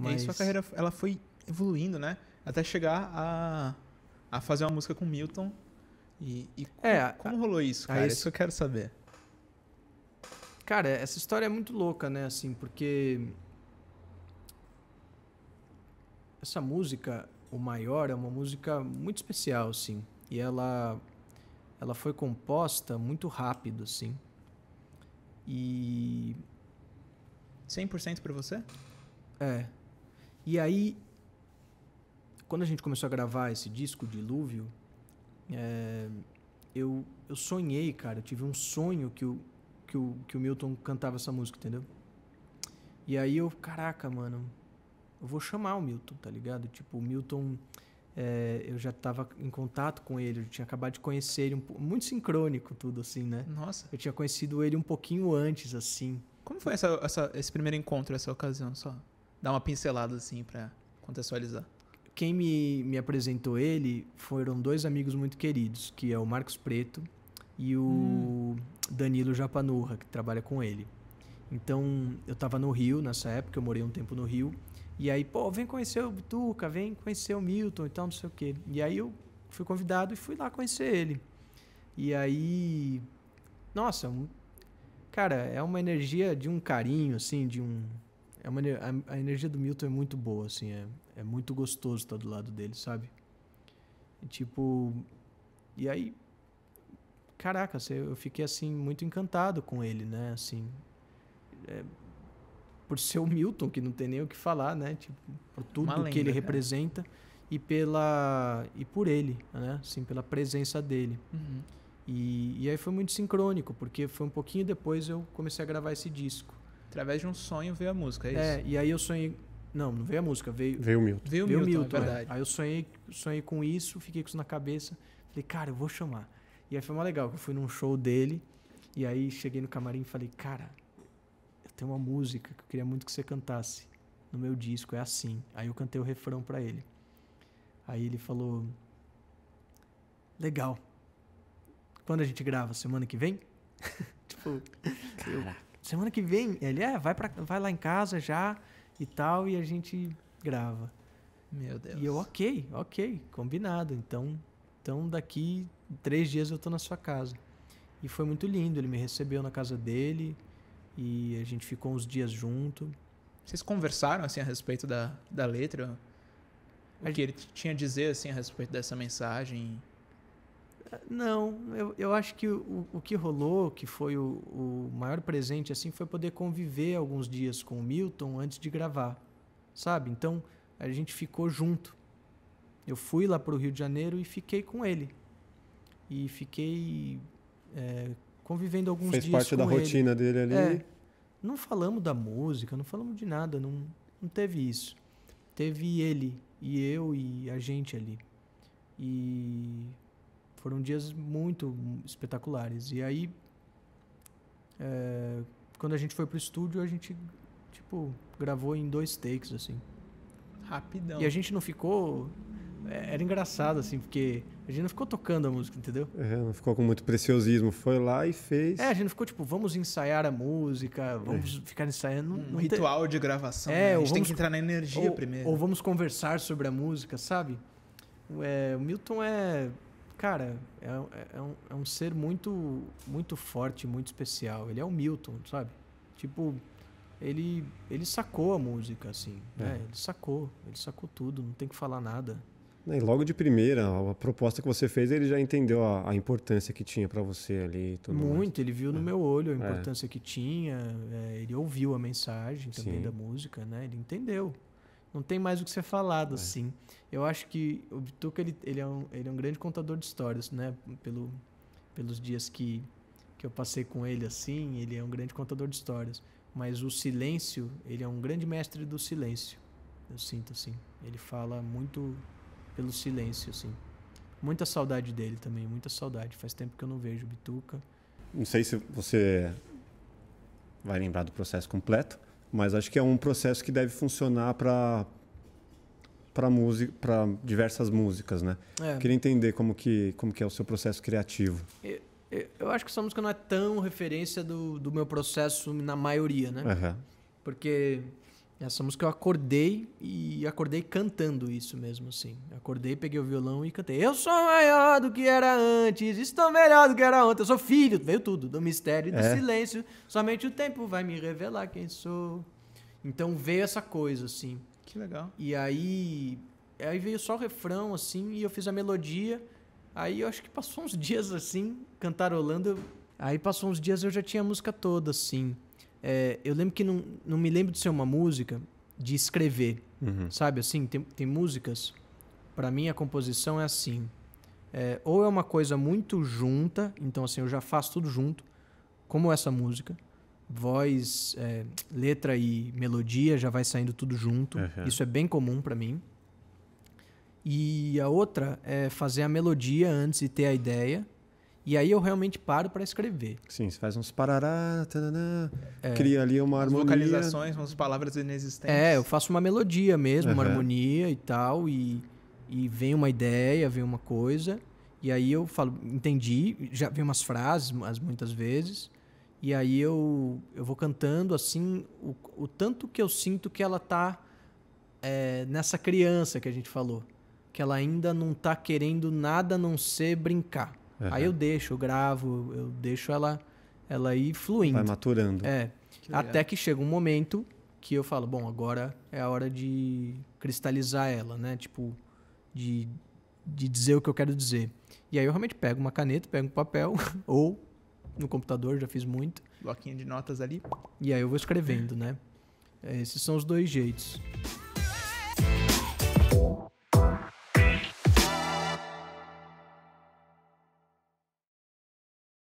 Mas... E aí sua carreira, ela foi evoluindo, né? Até chegar a fazer uma música com Milton. E como rolou isso, cara? Isso eu quero saber. Cara, essa história é muito louca, né? Assim, porque... Essa música, O Maior, é uma música muito especial, assim. E ela foi composta muito rápido, assim. E... 100% pra você? É. E aí, quando a gente começou a gravar esse disco, Dilúvio, eu sonhei, cara. Eu tive um sonho que o Milton cantava essa música, entendeu? E aí eu, caraca, mano... Eu vou chamar o Milton, tá ligado? Tipo, o Milton, eu já tava em contato com ele, eu tinha acabado de conhecer ele, muito sincrônico tudo, assim, né? Nossa. Eu tinha conhecido ele um pouquinho antes, assim. Como foi esse primeiro encontro, essa ocasião? Só dar uma pincelada, assim, pra contextualizar. Quem me apresentou ele foram dois amigos muito queridos, que é o Marcos Preto e o Danilo Japanurra, que trabalha com ele. Então, eu tava no Rio nessa época, eu morei um tempo no Rio. E aí, pô, vem conhecer o Bituca, vem conhecer o Milton e tal, não sei o quê. E aí eu fui convidado e fui lá conhecer ele. E aí, nossa, cara, é uma energia de um carinho, assim, a energia do Milton é muito boa, assim, é muito gostoso estar do lado dele, sabe? E, tipo, e aí, caraca, eu fiquei, assim, muito encantado com ele, né, assim... Por ser o Milton, que não tem nem o que falar, né? Tipo, por tudo que ele representa e por ele, né? Assim, pela presença dele. Uhum. E aí foi muito sincrônico, porque foi um pouquinho depois eu comecei a gravar esse disco. Através de um sonho veio a música, é isso? É, e aí eu sonhei... Não, não veio a música, veio o Milton. Veio o Milton, é verdade. Aí eu sonhei com isso, fiquei com isso na cabeça. Falei, cara, eu vou chamar. E aí foi mó legal, eu fui num show dele, e aí cheguei no camarim e falei, cara... Tem uma música que eu queria muito que você cantasse no meu disco, é assim. Aí eu cantei o refrão pra ele. Aí ele falou, legal. Quando a gente grava? Semana que vem? Tipo, semana que vem? Ele, vai lá em casa já e tal, e a gente grava. Meu Deus. E eu, ok, combinado. Então daqui 3 dias eu tô na sua casa. E foi muito lindo, ele me recebeu na casa dele... E a gente ficou uns dias junto. Vocês conversaram, assim, a respeito da letra? O que ele tinha a dizer, assim, a respeito dessa mensagem? Não, eu acho que o que rolou, que foi o maior presente, assim, foi poder conviver alguns dias com o Milton antes de gravar, sabe? Então, a gente ficou junto. Eu fui lá pro Rio de Janeiro e fiquei com ele. E fiquei... convivendo alguns dias com ele. Fez parte da rotina dele ali. É, não falamos da música, não falamos de nada, não teve isso. Teve ele e eu e a gente ali. E foram dias muito espetaculares. E aí, quando a gente foi pro estúdio, a gente, tipo, gravou em 2 takes, assim. Rapidão. E a gente não ficou... Era engraçado, assim, porque a gente não ficou tocando a música, entendeu? Não ficou com muito preciosismo. Foi lá e fez... a gente não ficou, tipo, vamos ensaiar a música, vamos ficar ensaiando... Um ritual de gravação, né? A gente tem que entrar na energia primeiro. Ou vamos conversar sobre a música, sabe? O Milton cara, é um ser muito, muito forte, muito especial. Ele é o Milton, sabe? Tipo... Ele sacou a música, assim, né? Ele sacou tudo, não tem que falar nada. E logo de primeira, a proposta que você fez, ele já entendeu a importância que tinha para você ali. Tudo muito, mais. Ele viu no meu olho a importância que tinha, ele ouviu a mensagem também da música, né? Ele entendeu. Não tem mais o que ser falado, assim. Eu acho que o Bituca, ele é um grande contador de histórias, né? Pelos dias que eu passei com ele, assim, ele é um grande contador de histórias. Mas o silêncio, ele é um grande mestre do silêncio. Eu sinto, assim. Ele fala muito pelo silêncio, assim. Muita saudade dele também, muita saudade. Faz tempo que eu não vejo Bituca. Não sei se você vai lembrar do processo completo, mas acho que é um processo que deve funcionar para diversas músicas, né? Queria entender como que é o seu processo criativo. Eu acho que essa música não é tão referência do meu processo na maioria, né? Porque Essa música eu acordei e acordei cantando isso mesmo, assim. Acordei, peguei o violão e cantei. Eu sou maior do que era antes, estou melhor do que era ontem. Eu sou filho, veio tudo, do mistério e do silêncio. Somente o tempo vai me revelar quem sou. Então veio essa coisa, assim. Que legal. E aí veio só o refrão, assim, e eu fiz a melodia. Aí eu acho que passou uns dias, assim, cantarolando. Aí passou uns dias eu já tinha a música toda, assim. É, eu lembro que não me lembro de ser uma música de escrever, sabe? Assim, tem músicas, pra mim a composição é assim, ou é uma coisa muito junta, então assim, eu já faço tudo junto, como essa música, voz, letra e melodia já vai saindo tudo junto, isso é bem comum pra mim. E a outra é fazer a melodia antes e ter a ideia. E aí eu realmente paro para escrever. Sim, você faz uns parará, taraná, cria ali uma harmonia. Vocalizações, umas palavras inexistentes. É, eu faço uma melodia mesmo, uma harmonia e tal, e vem uma ideia, vem uma coisa, e aí eu falo, entendi, já vem umas frases muitas vezes, e aí eu vou cantando assim, o tanto que eu sinto que ela tá nessa criança que a gente falou, que ela ainda não tá querendo nada a não ser brincar. Aí eu deixo, eu gravo, eu deixo ela ir fluindo. Vai maturando. É. Até que chega um momento que eu falo, bom, agora é a hora de cristalizar ela, né? Tipo, de dizer o que eu quero dizer. E aí eu realmente pego uma caneta, pego um papel, ou no computador, já fiz muito. Bloquinho de notas ali. E aí eu vou escrevendo, né? Esses são os dois jeitos.